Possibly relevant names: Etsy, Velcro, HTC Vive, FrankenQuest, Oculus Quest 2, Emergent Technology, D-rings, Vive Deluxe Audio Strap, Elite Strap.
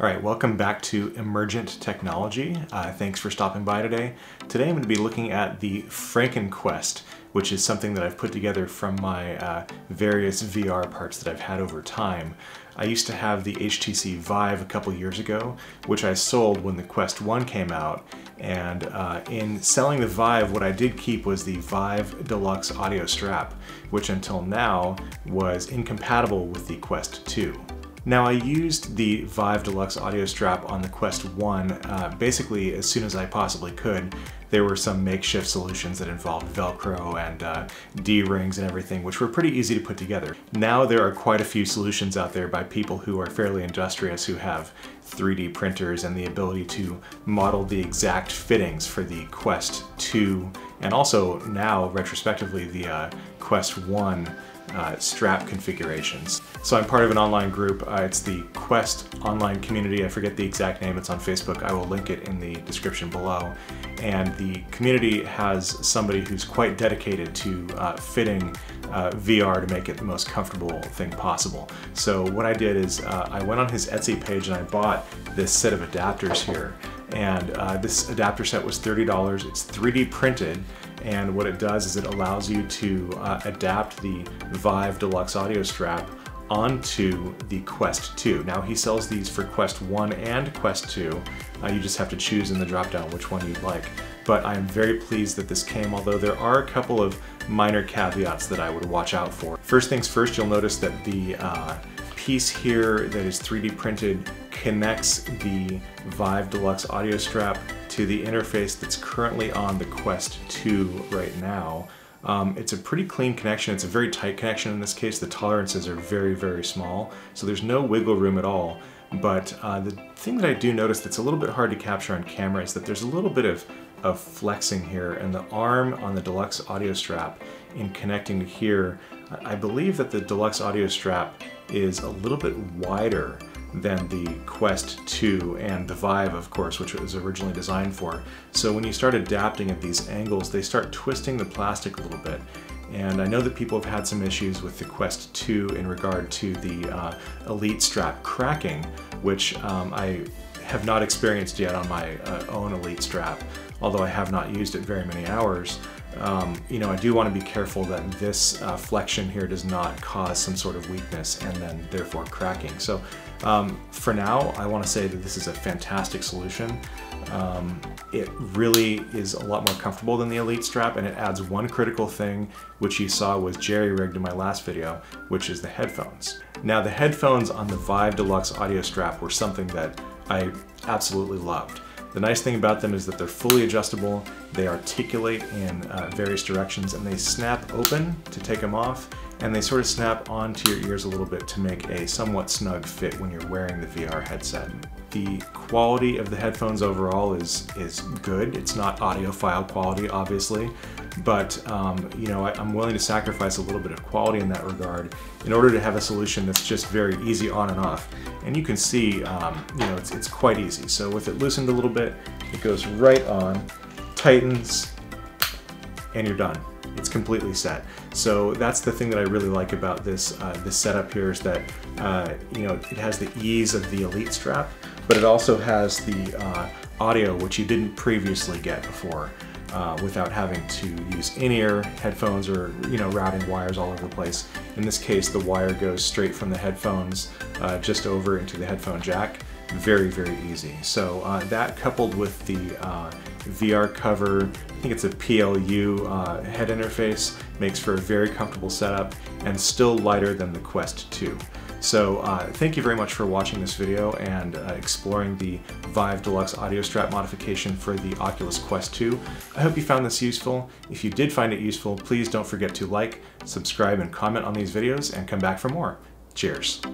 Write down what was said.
All right, welcome back to Emergent Technology. Thanks for stopping by today. Today I'm going to be looking at the FrankenQuest, which is something that I've put together from my various VR parts that I've had over time. I used to have the HTC Vive a couple years ago, which I sold when the Quest 1 came out. And in selling the Vive, what I did keep was the Vive Deluxe Audio Strap, which until now was incompatible with the Quest 2. Now, I used the Vive Deluxe Audio Strap on the Quest 1 basically as soon as I possibly could. There were some makeshift solutions that involved Velcro and D-rings and everything, which were pretty easy to put together. Now there are quite a few solutions out there by people who are fairly industrious, who have 3D printers and the ability to model the exact fittings for the Quest 2, and also now, retrospectively, the Quest 1 strap configurations. So I'm part of an online group. It's the Quest online community. I forget the exact name. It's on Facebook. I will link it in the description below. And the community has somebody who's quite dedicated to fitting VR to make it the most comfortable thing possible. So what I did is I went on his Etsy page and I bought this set of adapters here. And this adapter set was $30. It's 3D printed. And what it does is it allows you to adapt the Vive Deluxe Audio Strap onto the Quest 2. Now, he sells these for Quest 1 and Quest 2. You just have to choose in the drop-down which one you'd like. But I'm very pleased that this came, although there are a couple of minor caveats that I would watch out for. First things first, you'll notice that the piece here that is 3D printed connects the Vive Deluxe Audio Strap to the interface that's currently on the Quest 2 right now. It's a pretty clean connection. It's a very tight connection in this case. The tolerances are very, very small, so there's no wiggle room at all. But the thing that I do notice that's a little bit hard to capture on camera is that there's a little bit of flexing here, and the arm on the Deluxe Audio Strap in connecting to here, I believe that the Deluxe Audio Strap is a little bit wider than the Quest 2 and the Vive, of course, which it was originally designed for. So when you start adapting at these angles, they start twisting the plastic a little bit. And I know that people have had some issues with the Quest 2 in regard to the Elite Strap cracking, which I have not experienced yet on my own Elite Strap, although I have not used it very many hours. You know, I do want to be careful that this flexion here does not cause some sort of weakness and then therefore cracking. So for now, I want to say that this is a fantastic solution. It really is a lot more comfortable than the Elite Strap, and it adds one critical thing, which you saw was jerry-rigged in my last video, which is the headphones. Now, the headphones on the Vive Deluxe Audio Strap were something that I absolutely loved. The nice thing about them is that they're fully adjustable, they articulate in various directions, and they snap open to take them off, and they sort of snap onto your ears a little bit to make a somewhat snug fit when you're wearing the VR headset. The quality of the headphones overall is good. It's not audiophile quality, obviously, but you know, I'm willing to sacrifice a little bit of quality in that regard in order to have a solution that's just very easy on and off. And you can see, you know, it's quite easy. So with it loosened a little bit, it goes right on, tightens, and you're done. It's completely set. So that's the thing that I really like about this this setup here, is that you know, it has the ease of the Elite Strap, but it also has the audio, which you didn't previously get before, without having to use in-ear headphones or, you know, routing wires all over the place. In this case, the wire goes straight from the headphones just over into the headphone jack. Very, very easy. So that, coupled with the VR cover, I think it's a PLU head interface, makes for a very comfortable setup and still lighter than the Quest 2. So thank you very much for watching this video and exploring the Vive Deluxe Audio Strap modification for the Oculus Quest 2. I hope you found this useful. If you did find it useful, please don't forget to like, subscribe, and comment on these videos, and come back for more. Cheers.